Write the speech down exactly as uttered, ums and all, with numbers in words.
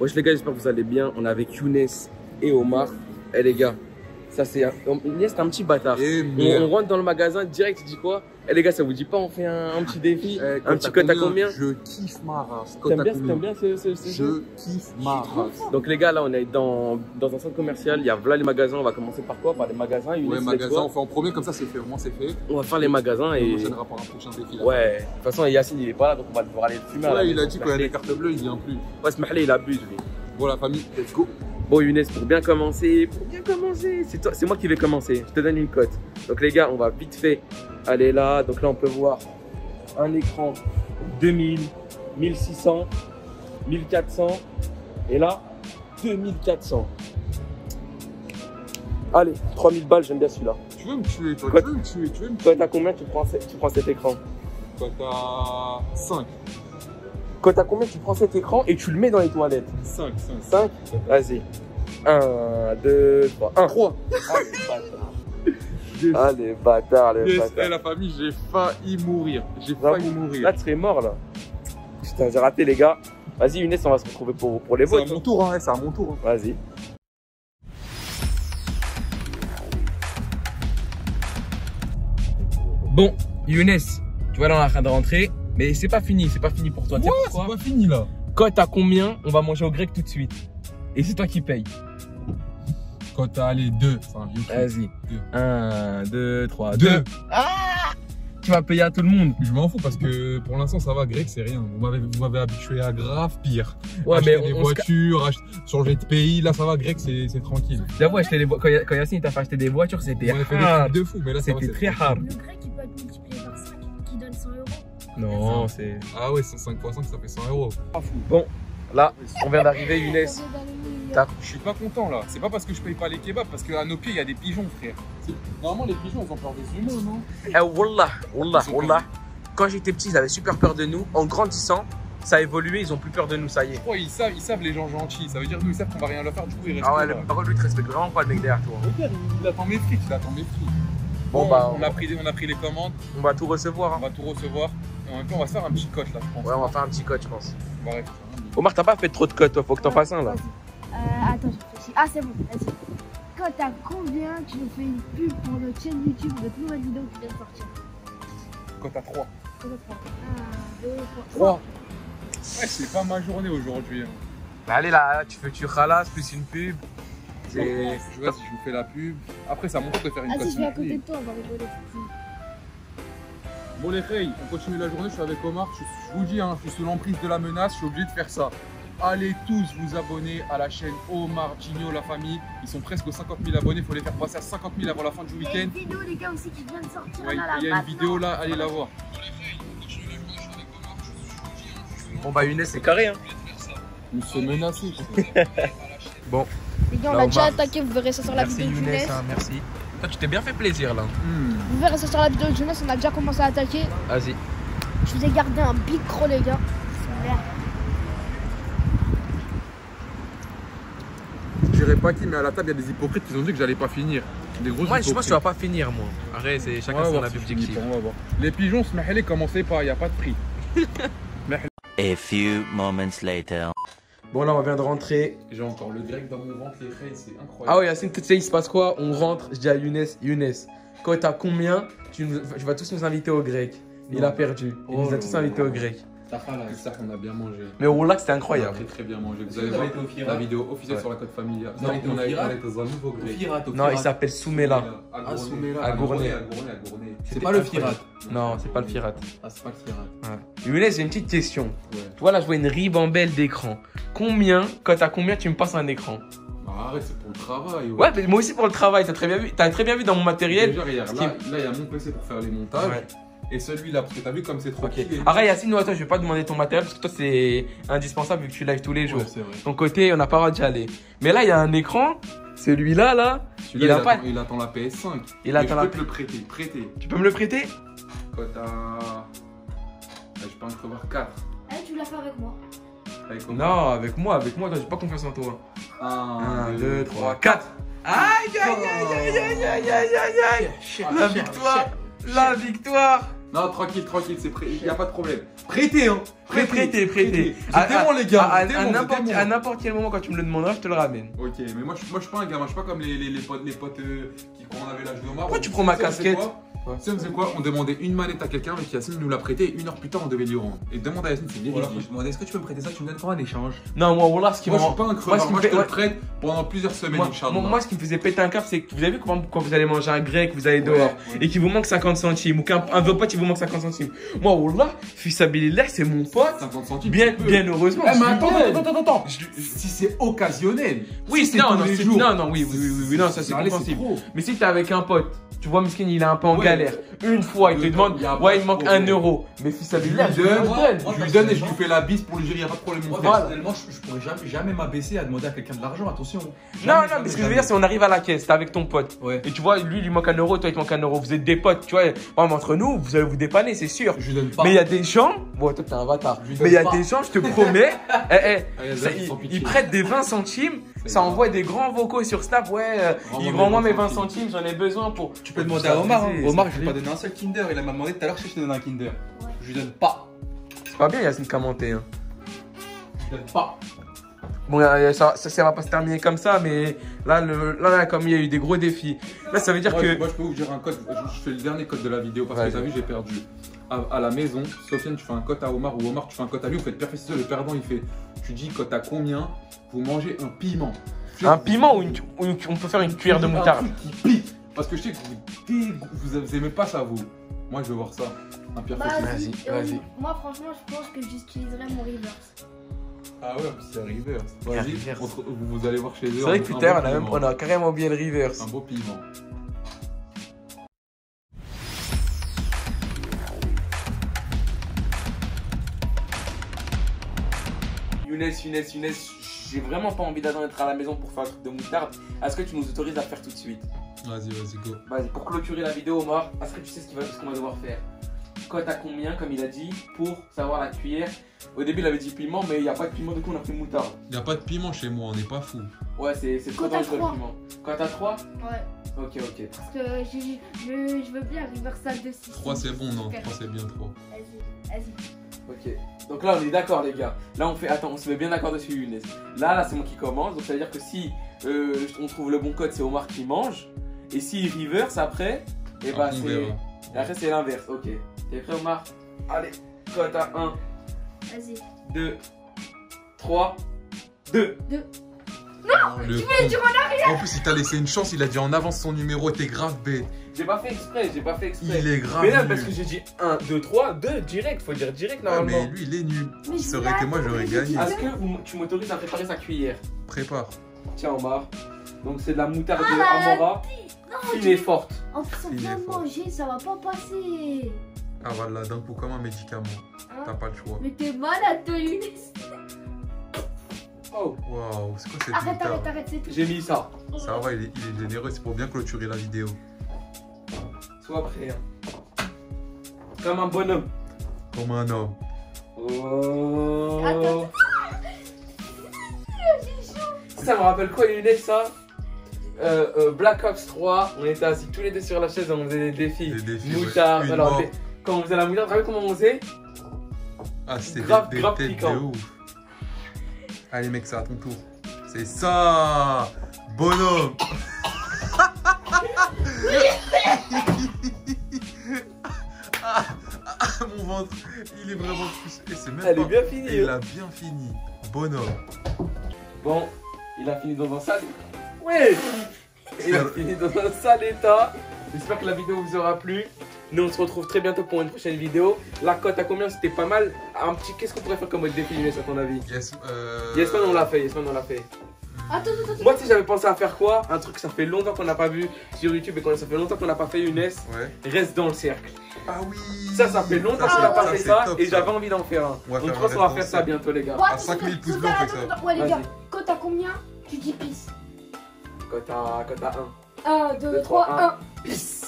Wesh les gars, j'espère que vous allez bien. On est avec Younes et Omar. Eh les gars, ça c'est un... Younes c'est un petit bâtard. On, on rentre dans le magasin direct, il dit quoi? Eh les gars, ça vous dit pas, on fait un, un petit défi? Eh, un petit cote à combien? Je kiffe ma race. T'aimes bien, t'aimes bien ce, ce, ce jeu? Je kiffe ma race. Donc les gars, là on est dans, dans un centre commercial. Il y a voilà les magasins. On va commencer par quoi? Par les magasins. Younes, ouais, magasins. On fait en premier, comme ça c'est fait. Au moins c'est fait. On va faire les magasins et. On enchaînera par un prochain défi. Là. Ouais. De toute façon, Yassine il est pas là, donc on va devoir aller le fumer. Ouais, là, il a dit qu'il y a des cartes bleues, il vient plus. Ouais, ce mahlé il abuse lui. Voilà, famille, let's go. Bon Younes, pour bien commencer, pour bien commencer, c'est moi qui vais commencer, je te donne une cote. Donc les gars, on va vite fait aller là. Donc là, on peut voir un écran deux mille, mille six cents, mille quatre cents et là, deux mille quatre cents. Allez, trois mille balles, j'aime bien celui-là. Tu veux me tuer, toi, tu veux me tuer, tu veux me tuer. Toi, t'as combien tu prends, tu prends cet écran? Cote à cinq. Cote à combien tu prends cet écran et tu le mets dans les toilettes? Cinq, cinq. Vas-y. un, deux, trois. un, trois. Allez, bâtard, le bâtard. La famille, j'ai failli mourir. J'ai failli mourir. Là, tu serais mort, là. Putain, j'ai raté, les gars. Vas-y, Younes, on va se retrouver pour, pour les votes. C'est à mon tour, hein, c'est à mon tour. Hein. Vas-y. Bon, Younes, tu vois, là, on est en train de rentrer. Mais c'est pas fini, c'est pas fini pour toi. Ouais, c'est pas fini là. Cote à combien? On va manger au grec tout de suite. Et c'est toi qui paye. Cote à aller deux. Vas-y. un, deux, trois. deux. Ah, tu vas payer à tout le monde. Je m'en fous parce que pour l'instant ça va, grec c'est rien. Vous m'avez habitué à grave pire. Ouais, acheter mais on, des on voitures, acheter, changer de pays, là ça va, grec c'est tranquille. J'avoue, acheter les quand, quand Yassine t'a fait acheter des voitures, c'était hard. De fou, mais là c'était très hard. Le grec il peut être multiplié par cinq qui donne cent euros. Non, c'est. Ah ouais, cinq fois cinq, ça fait cent euros. Bon, là, on vient d'arriver, Younes. Je suis pas content là. C'est pas parce que je paye pas les kebabs, parce qu'à nos pieds, il y a des pigeons, frère. Normalement, les pigeons, ils ont peur des humains, non? Eh, wallah, wallah, wallah. Quand j'étais petit, ils avaient super peur de nous. En grandissant, ça a évolué, ils ont plus peur de nous, ça y est. Je crois qu'ils savent, ils savent les gens gentils. Ça veut dire nous, ils savent qu'on va rien leur faire, du coup, ils restent. Ah ouais, le parole, lui, te respecte vraiment pas le mec derrière toi. Le père, il attend mes frites, il attend mes frites. Bon, bah. On a pris les commandes. On va tout recevoir. On va tout recevoir. En même temps, on va faire un petit cote là, je pense. Ouais, on va faire un petit cote, je pense. Ouais. Omar, t'as pas fait trop de cotes, toi, faut que t'en ouais, fasses un là. Euh, attends, je réfléchis. Ah, c'est bon, vas-y. Cote à combien tu nous fais une pub pour notre chaîne YouTube, notre nouvelle vidéo qui vient de sortir? Cote à trois. Cote à trois. un, deux, trois. Ouais, c'est pas ma journée aujourd'hui. Hein. Bah, allez là, tu fais tu ralasses plus une pub. Je vois si je vous fais la pub. Après, ça montre de faire une cote. Ah, si je vais à côté de toi, on va rigoler. Bon les filles, on continue la journée, je suis avec Omar, je, je vous dis, hein, je suis sous l'emprise de la menace, je suis obligé de faire ça. Allez tous vous abonner à la chaîne Omardinho, la famille, ils sont presque aux cinquante mille abonnés, il faut les faire passer à cinquante mille avant la fin du week-end. Il y a une vidéo les gars aussi qui vient de sortir, ouais, là, il y a une vidéo là, allez la voir. Bon les filles, on continue la journée, je suis avec Omar, je, je vous dis, hein, je suis sous. Bon bah Younes c'est carré hein. Il se menace. Bon. Les gars on l'a déjà attaqué, vous verrez ça sur la vidéo de Younes. Merci Younes, merci. Toi, tu t'es bien fait plaisir là. Mmh. Vous verrez ça sur la vidéo de Younes, on a déjà commencé à attaquer. Vas-y. Je vous ai gardé un big croc les gars. C'est merde. Je dirais pas qui, mais à la table, il y a des hypocrites qui ont dit que j'allais pas finir. Des grosses ouais, hypocrites. Je pense que tu vas pas finir, moi. Arrête, c'est chacun son objectif. Les pigeons, se mahlé, commencez pas, il n'y a pas de prix. A few moments later. Bon là on vient de rentrer. J'ai encore le grec dans mon ventre, les frères, c'est incroyable. Ah ouais Yassine, tu sais il se passe quoi? On rentre, je dis à Younes, Younes, quand t'as combien tu, nous, tu vas tous nous inviter au grec. Non. Il a perdu, il oh nous a tous invités au grec. T'as pas là, c'est ça qu'on a bien mangé. Mais au lac c'était incroyable. On a très très bien mangé, vous allez voir la vidéo officielle ouais. Sur la cote familiale. Non, on a été dans un nouveau grec. Non, il s'appelle Soumela. Agourné. C'est pas le Firat. Non, c'est pas le Firat. Ah, c'est pas le Firat. Younes, j'ai une petite question. Ouais. Tu vois là, je vois une ribambelle d'écran. Combien, cote à combien tu me passes un écran? Arrête, c'est pour le travail. Ouais, ouais mais moi aussi pour le travail, t'as très bien vu, t'as très bien vu dans mon matériel. Déjà, regarde, là, il y a mon P C pour faire les montages. Ouais. Et celui-là, parce que t'as vu comme c'est trop okay. Kiffé. Arrête Yassine, toi, je vais pas demander ton matériel parce que toi c'est indispensable vu que tu live tous les jours. Ouais, c'est vrai. Ton côté, on n'a pas le droit d'y aller. Mais là, il y a un écran, celui-là, là. Celui-là, il, il, pas... il attend la P S cinq. Il attend la P S cinq. Je peux te le prêter, prêter. Tu peux me le prêter? Cote à. Je peux en trouver quatre. Eh, hey, tu l'as fait avec moi. Avec moi. Non, avec moi, avec moi, toi, j'ai pas confiance en toi. un, deux, trois, quatre. Aïe, aïe, aïe, aïe, aïe, aïe, aïe, aïe, aïe. La victoire, la victoire. Non, tranquille, tranquille, c'est prêt, il n'y a pas de problème. Prêtez, hein. Prêtez, prêtez, prêtez. C'était bon, les gars. À, à, à n'importe quel moment, quand tu me le demanderas, je te le ramène. Ok, mais moi, je, moi, je suis pas un gamin, je suis pas comme les, les, les potes, les potes euh, qui, quand on avait l'âge de Omar. Pourquoi tu prends ma casquette? Ça me faisait quoi? On demandait une manette à quelqu'un et Yassine nous l'a prêtée et une heure plus tard on devait lui rendre. Et demande à Yassine, c'est bien. Je demandais, est-ce que tu peux me prêter ça? Tu me donnes quoi en échange? Non, moi, voilà, ce qui m'a. Moi, je suis pas un crevard, moi, je te le prête pendant plusieurs semaines, Inch'Allah. Moi, ce qui me faisait péter un câble, c'est que vous avez vu quand vous allez manger un grec, vous allez dehors et qu'il vous manque cinquante centimes ou qu'un vieux pote il vous manque cinquante centimes. Moi, wallah, fils Abilillah, c'est mon pote. cinquante centimes. Bien, bien heureusement. Mais attends, attends, attends. Si c'est occasionnel. Oui, non, non, non, oui, oui, oui, non, ça c'est compréhensible. Mais si t'es avec un pote, tu vois, Miskin, il est un peu en galère. Une fois, il te demande, ouais, il manque un euro. Mais fils Abilillah, je lui donne et je lui fais la bise pour le gérer, il n'y a pas de problème. Moi, personnellement, je pourrais jamais m'abaisser à demander à quelqu'un de l'argent, attention. Non, non, mais ce que je veux dire, c'est on arrive à la caisse, t'es avec ton pote. Et tu vois, lui, il lui manque un euro, toi, il te manque un euro. Vous êtes des potes, tu vois, entre nous, vous allez vous dépanner, c'est sûr. Je donne pas. Mais il y a des gens, bon, toi, t'es un bâtard. Mais il y a des gens, je te promets, ils prêtent des vingt centimes. Ça envoie des grands vocaux sur Snap, ouais, il vend moi mes vingt centimes, j'en ai besoin pour. Tu peux demander à Omar, hein. Omar, je lui ai pas donné un seul Kinder, il m'a demandé tout à l'heure si je te donne un Kinder. Je lui donne pas. C'est pas bien, Yassine, commenter, hein. Je lui donne pas. Bon, ça, ça, ça va pas se terminer comme ça, mais là, le, là, là, comme il y a eu des gros défis, là, ça veut dire moi, que. Moi, je peux vous dire un code, je, je fais le dernier code de la vidéo parce ouais, que t'as vu, j'ai perdu. À, à la maison, Sofiane, tu fais un cote à Omar ou Omar, tu fais un cote à lui, vous faites perfection, le perdant, il fait. Tu dis cote à combien, vous mangez un piment. Je un piment ou, une, ou une, on peut faire une cuillère de moutarde. Un truc qui pique. Parce que je sais que vous, vous aimez pas ça, vous. Moi, je veux voir ça. Un pire bah, vas-y, vas-y. Moi, franchement, je pense que j'utiliserai mon reverse. Ah ouais, c'est reverse. Vas-y, vous, vous allez voir chez eux. C'est vrai que putain, on a, même, on a carrément oublié le reverse. Un beau piment. Younes, Younes, Younes, j'ai vraiment pas envie d'attendre d'être à la maison pour faire un truc de moutarde. Est-ce que tu nous autorises à le faire tout de suite? Vas-y, vas-y, go. Vas-y, pour clôturer la vidéo, Omar, est-ce que tu sais ce qu'on va devoir faire? Cote à combien, comme il a dit, pour savoir la cuillère. Au début, il avait dit piment, mais il n'y a pas de piment, du coup, on a fait moutarde. Il n'y a pas de piment chez moi, on n'est pas fou. Ouais, c'est trop dangereux le piment. Cote à trois? Ouais. Ok, ok. Parce que je, je, je veux bien reversal de six. trois, c'est bon, non? trois, c'est bien trop. Vas-y, vas-y. Ok. Donc là, on est d'accord, les gars. Là, on fait. Attends, on se met bien d'accord dessus, Younes. Là, là, c'est moi qui commence. Donc, ça veut dire que si euh, on trouve le bon code, c'est Omar qui mange. Et s'il reverse après, et bah c'est. Et après, c'est l'inverse, ok. T'es prêt, Omar? Allez, cote à un. Vas-y. deux, trois, deux. deux. Non, tu voulais dire en arrière. En plus, il t'a laissé une chance, il a dit en avance son numéro, t'es grave bête. J'ai pas fait exprès, j'ai pas fait exprès. Il est grave. Mais là, nul. Parce que j'ai dit un, deux, trois, deux, direct, faut dire direct normalement. Ouais, mais lui, il est nul. Mais ça aurait été moi, j'aurais gagné. Est-ce que vous, tu m'autorises à préparer sa cuillère? Prépare. Tiens, Omar. Donc, c'est de la moutarde ah, de Amora. Il est forte. En plus, on vient de manger, ça va pas passer. Ah voilà, d'un coup comme un médicament. Hein? T'as pas le choix. Mais t'es malade, toi, Younes. Oh. Waouh, c'est quoi cette arrête, moutarde? Arrête, arrête, c'est tout. J'ai mis ça. Ça va, il est, il est généreux, c'est pour bien clôturer la vidéo. Sois prêt. Hein. Comme un bonhomme. Comme un homme. Oh. Attends. Ça me rappelle quoi, Younes, ça? Euh, euh, Black Ops trois, on était assis tous les deux sur la chaise, on faisait des défis, des défis moutarde. Ouais. Alors, quand on faisait la moutarde, tu sais comment on faisait? Ah, c'était grave, grave piquant. De ouf. Allez, mec, c'est à ton tour. C'est ça, bonhomme. Ah, ah, mon ventre, il est vraiment poussé. Elle est bien finie. Il a bien fini, bonhomme. Bon, il a fini dans un sac. Ouais. Il a fini dans un sale état. J'espère que la vidéo vous aura plu. Nous on se retrouve très bientôt pour une prochaine vidéo. La cote à combien, c'était pas mal. Un petit, qu'est-ce qu'on pourrait faire comme défi, Younes, à ton avis? Yes, euh... yes man, on l'a fait, yes man, on l'a fait. Attends, attends, attends. Moi tu sais, j'avais pensé à faire quoi? Un truc que ça fait longtemps qu'on n'a pas vu sur YouTube et qu'on ça fait longtemps qu'on n'a pas fait, Younes. Ouais. Reste dans le cercle. Ah oui. Ça, ça fait longtemps qu'on n'a pas fait ça, top, et j'avais envie d'en faire un. Donc je pense qu'on va faire ça bientôt, les gars. À cinq mille pouces bleus, on fait ça. Ouais les gars, cote à combien? Tu dis peace. Cote à un. un, deux, trois, un. Peace.